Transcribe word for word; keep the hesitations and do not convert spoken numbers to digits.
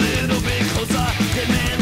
Little bit closer,